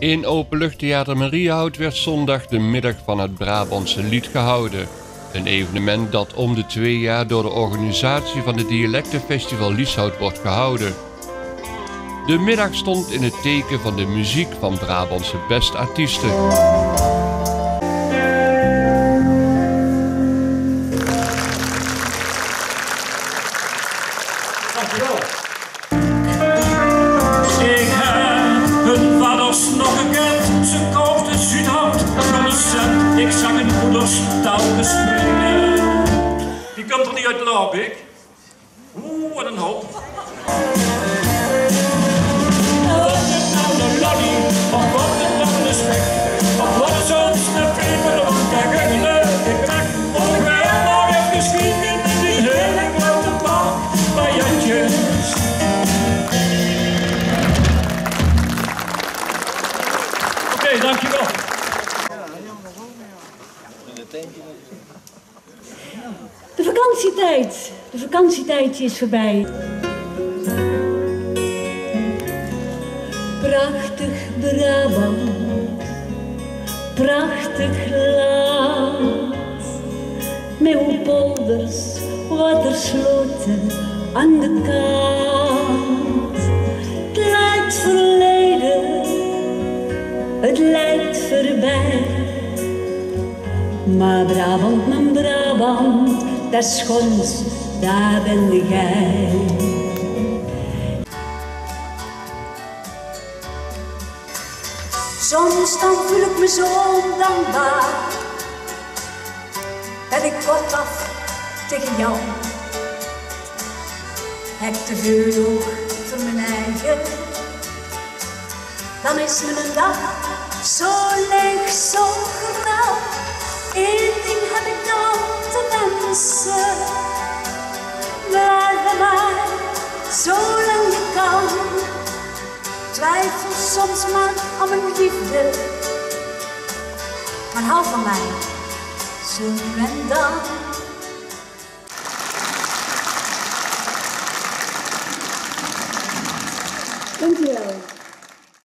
In Openluchttheater Mariahout werd zondag de middag van het Brabantse Lied gehouden. Een evenement dat om de 2 jaar door de organisatie van het Dialectenfestival Lieshout wordt gehouden. De middag stond in het teken van de muziek van Brabantse bestartiesten. Ik heb hun vaders nog gekend, ze kochten Zuidhout van de cent. Ik zag hun moeders touwen springen. Die komt toch niet uit Laarbeek? Oeh, wat een hoop. Dankjewel. De vakantietijd is voorbij. Prachtig Brabant, prachtig land. Meeuwpolders, watersloten aan de kant. Het lijkt verleden. Het lijkt voorbij, maar Brabant, mijn Brabant, daar schons, daar ben jij. Soms dan voel ik me zo ondankbaar, ben ik kortaf tegen jou. Heb te veel oog voor mijn eigen. Dan is mijn dag zo leeg, zo grauw. Eén ding heb ik dan te wensen. Blijf bij mij, zolang je kan. Twijfel soms maar aan mijn liefde. Maar hou van mij, zo nu en dan.